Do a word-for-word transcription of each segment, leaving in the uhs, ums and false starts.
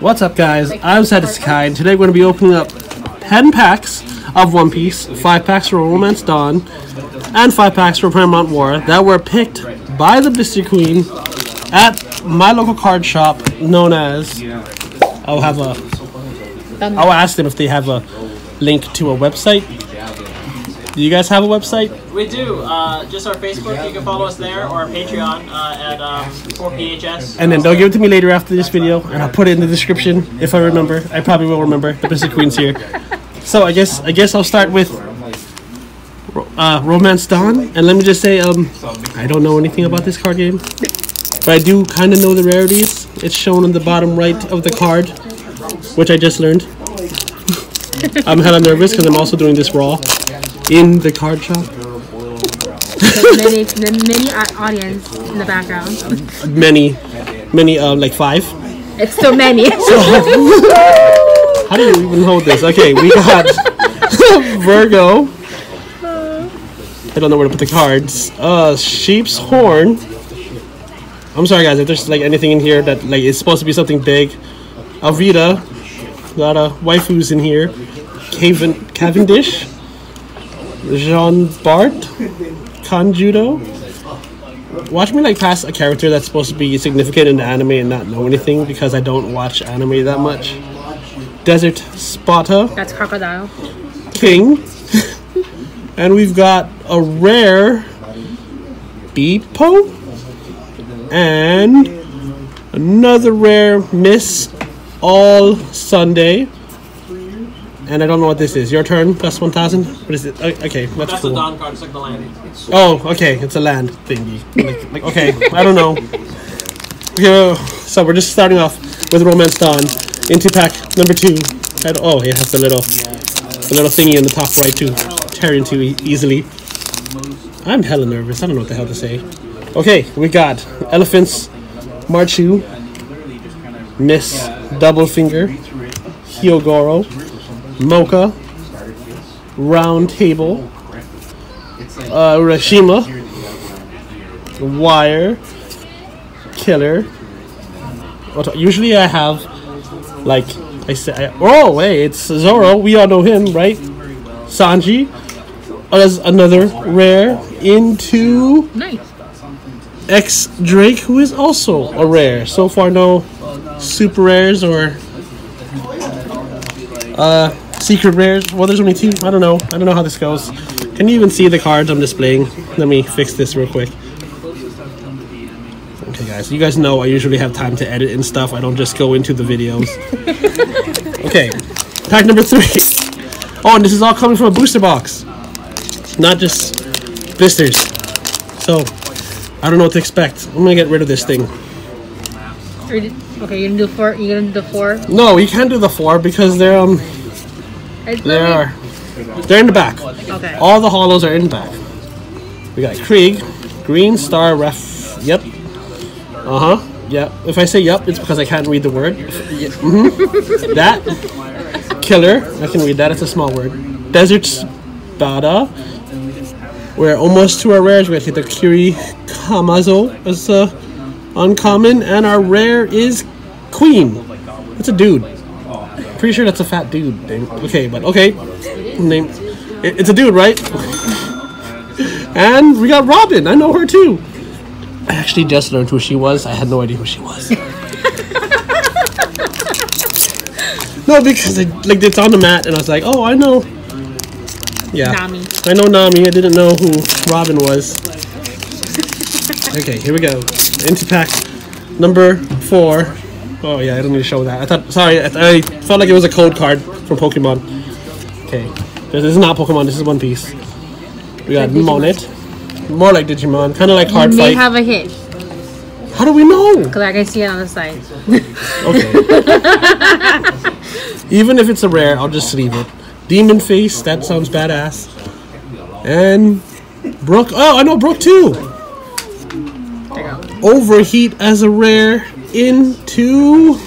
What's up, guys? I'm Sad Isekai, and today we're going to be opening up ten packs of One Piece, five packs for Royal Romance Dawn, and five packs for Paramount War that were picked by the Blister Queen at my local card shop known as... I'll have a... I'll ask them if they have a link to a website. Do you guys have a website? We do. Uh, just our Facebook. You can follow us there, or our Patreon uh, at um, four P H S. And then they'll give it to me later after this video, and I'll put it in the description if I remember. I probably will remember. The Blister Queen's here, so I guess I guess I'll start with uh, Romance Dawn. And let me just say, um, I don't know anything about this card game, but I do kind of know the rarities. It's shown on the bottom right of the card, which I just learned. I'm kind of nervous because I'm also doing this raw. In the card shop. The many, the many audience in the background. Many, many, um, like five. It's so many. So, how do you even hold this? Okay, we got Vergo. I don't know where to put the cards. Uh, Sheep's Horn. I'm sorry, guys, if there's like anything in here that like is supposed to be something big. Alvida. A lot of waifus in here. Caven Cavendish. Jean Bart, Kanjudo. Watch me like pass a character that's supposed to be significant in the anime and not know anything because I don't watch anime that much. Desert Spato. That's crocodile. King. And we've got a rare Beepo and another rare Miss All Sunday. And I don't know what this is. Your turn, plus one thousand? What is it? Okay, that's, that's cool. The Dawn card. It's like the land. Oh, okay. It's a land thingy. Like, like, okay, I don't know. Okay, so we're just starting off with Romance Dawn. Into pack number two. And, oh, it has the little, the little thingy in the top right to tear into e easily. I'm hella nervous. I don't know what the hell to say. Okay, we got Elephants, Marchu, Miss Double Finger, Hyogoro, Mocha, Round Table, uh, Urashima, Wire, Killer. Usually I have, like, I say, I, oh, hey, it's Zoro, we all know him, right? Sanji. Oh, there's another rare into X Drake, who is also a rare. So far, no super rares or uh, secret rares. Well, there's only two. I don't know. I don't know how this goes. Can you even see the cards I'm displaying? Let me fix this real quick. Okay, guys. You guys know I usually have time to edit and stuff. I don't just go into the videos. Okay. Pack number three. Oh, and this is all coming from a booster box. Not just blisters. So, I don't know what to expect. I'm going to get rid of this thing. Okay, you're gonna do four. You're gonna do the four. No, you can't do the four because they're um, they are, they're in the back. Okay. All the hollows are in the back. We got Krieg, Green Star Ref. Yep. Uh huh. Yep. If I say yep, it's because I can't read the word. Mm-hmm. That killer. I can read that. It's a small word. Desert Spato. We're almost to our rares. We hit the Curie Kamazo as a uh, uncommon, and our rare is Queen. That's a dude. Pretty sure that's a fat dude. Okay, but okay. Name. It's a dude, right? And we got Robin. I know her too. I actually just learned who she was. I had no idea who she was. No, because I, like it's on the mat, and I was like, oh, I know. Yeah, Nami. I know Nami. I didn't know who Robin was. Okay, here we go. Into pack number four. Oh yeah, I don't need to show that. I thought, sorry, I, I felt like it was a code card from Pokemon. Okay, this is not Pokemon. This is One Piece. We got like Monet, more like Digimon, kind of like hard fight. They have a hit. How do we know? Cause I can see it on the side. Okay. Even if it's a rare, I'll just leave it. Demon Face. That sounds badass. And Brooke. Oh, I know Brooke too. Overheat as a rare into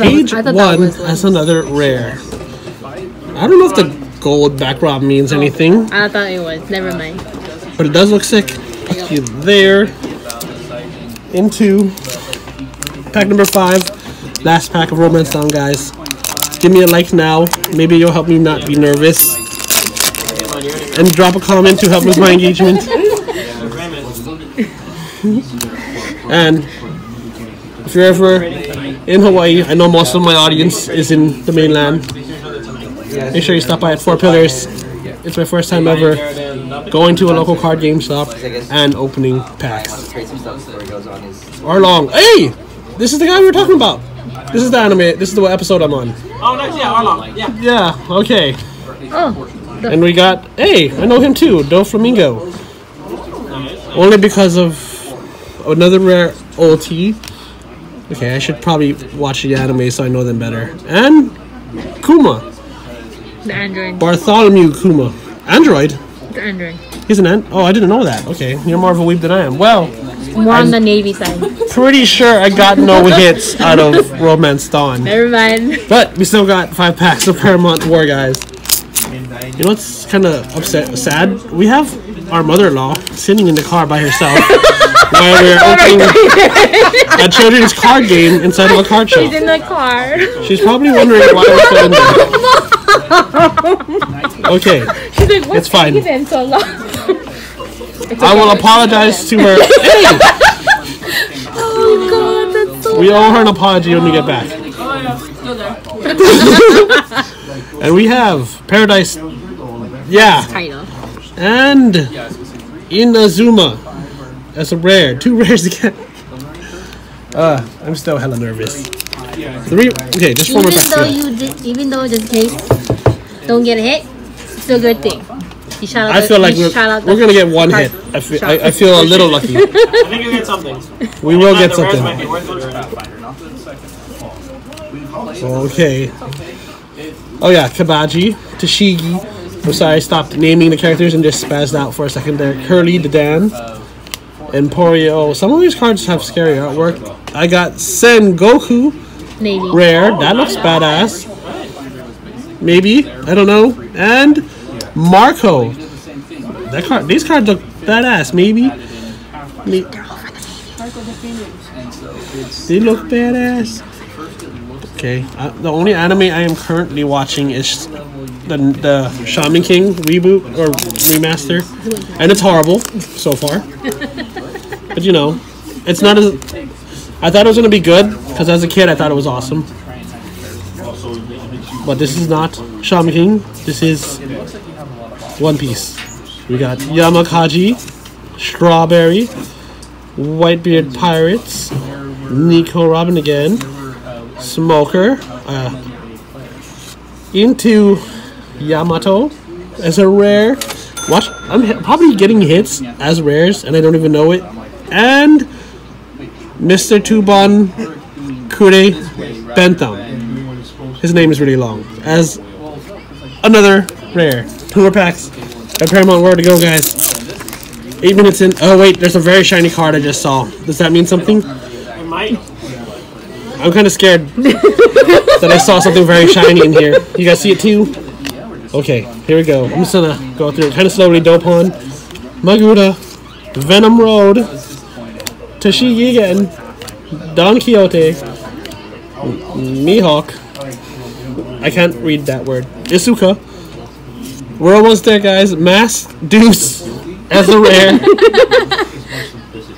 page one was, as another rare. I don't know if the gold backdrop means anything. I thought it was. Never mind. But it does look sick. Put you there. Into pack number five. Last pack of Romance Dawn, guys. Give me a like now. Maybe you'll help me not be nervous. And drop a comment to help with my engagement. And if you're ever in Hawaii, I know most of my audience is in the mainland. Make sure you stop by at Four Pillars. It's my first time ever going to a local card game shop and opening packs. Arlong. Hey! This is the guy we were talking about. This is the anime. This is the episode I'm on. Oh, nice. Yeah, Arlong. Yeah. Yeah, okay. Oh. And we got, hey, I know him too, Doflamingo. Only because of another rare O T. Okay, I should probably watch the anime so I know them better. And Kuma. The android. Bartholomew Kuma. Android? The android. He's an android? Oh, I didn't know that. Okay, you're more of a weeb than I am. Well, more I'm on the Navy side. Pretty sure I got no hits out of Romance Dawn. Never mind. But we still got five packs of Paramount War, guys. You know what's kind of upset, sad? We have our mother-in-law sitting in the car by herself while we're opening a children's card game inside of a card shop. She's in the car. She's probably wondering why we're still in there. Okay, she's like, what's it's fine. So long? It's okay. I will apologize to her. Hey! Oh God, that's so we owe her an apology when we get back. And we have Paradise. Yeah. And Inazuma as a rare. Two rares again. Uh, I'm still hella nervous. Three, okay, just one more pack. Though you did, even though just in case don't get a hit, it's still a good thing. You shout out I the, feel like we're, we're going to get one hit. I feel, I, I feel a little lucky. I think you'll get something. We will get something. Okay. Oh yeah, Kabaji, Tashigi. I'm sorry I stopped naming the characters and just spazzed out for a second there. Curly, the Dan. Emporio. Some of these cards have scary artwork. I got Sen Goku. Navy. Rare. That looks badass. Maybe. I don't know. And Marco. That card. These cards look badass. Maybe. Maybe. They look badass. Okay. Uh, the only anime I am currently watching is the the Shaman King reboot or remaster, and it's horrible so far. But you know, it's not as. I thought it was going to be good, because as a kid, I thought it was awesome. But this is not Shaman King. This is One Piece. We got Yamakaji, Strawberry, Whitebeard Pirates, Nico Robin again, Smoker, uh, into Yamato as a rare. Watch, I'm probably getting hits as rares, and I don't even know it. And Mister Tuban Kure Bentham. His name is really long. As another rare. Two more packs. Got Paramount War to go, guys. Eight minutes in. Oh, wait. There's a very shiny card I just saw. Does that mean something? It might. I'm kind of scared that I saw something very shiny in here. You guys see it too? Okay. Here we go. I'm just going to go through it kind of slowly. Dopon. Maguda. Venom Road. Tashigi again, Don Quixote, Mihawk, I can't read that word, Isuka, we're almost there guys, Mask Deuce as a rare,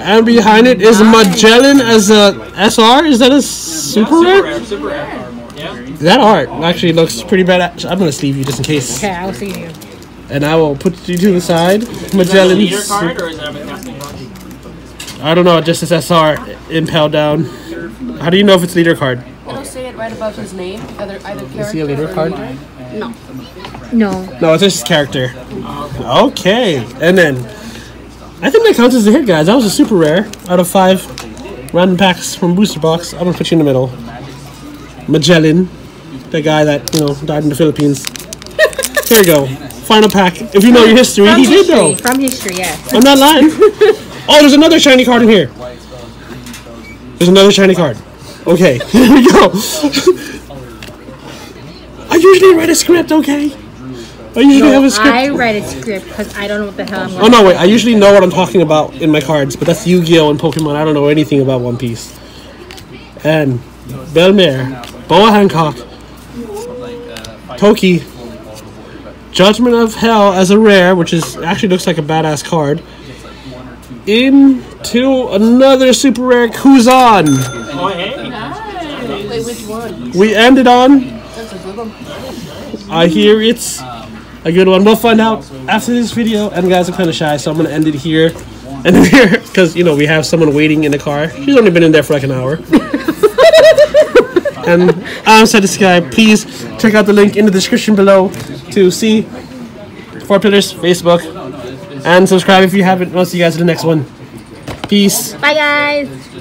and behind it is Magellan as a S R, is that a super rare? Super rare. That art actually looks pretty bad. I'm going to sleeve you just in case. Okay, I'll see you. And I will put you to the side. Magellan. Is that a leader card or is that a casting card? I don't know, just this S R impel down. How do you know if it's leader card? It'll say it right above his name. Either, either character. Is he a leader card? No. No. No, it's just his character. Okay. And then, I think that counts as a hit, guys. That was a super rare out of five random packs from Booster Box. I'm going to put you in the middle. Magellan, the guy that, you know, died in the Philippines. There you go. Final pack. If you know your history, from he history, did though. From history, yes. I'm not lying. Oh, there's another shiny card in here. There's another shiny card. Okay, here we go. I usually write a script, okay? I usually no, have a script. I write a script because I don't know what the hell I'm going to do. Oh, no, wait. I usually know what I'm talking about in my cards, but that's Yu-Gi-Oh! And Pokemon. I don't know anything about One Piece. And Belmare, Boa Hancock, Toki, Judgment of Hell as a rare, which is actually looks like a badass card. Into another super rare Kuzan. Oh, hey. Nice. We ended on. I hear it's a good one. We'll find out after this video. And guys, I'm kind of shy, so I'm gonna end it here. And here, because you know we have someone waiting in the car. She's only been in there for like an hour. And I'm Sad Isekai. Please check out the link in the description below to see Four Pillars, Facebook, and subscribe if you haven't. I'll see you guys in the next one. Peace. Bye, guys.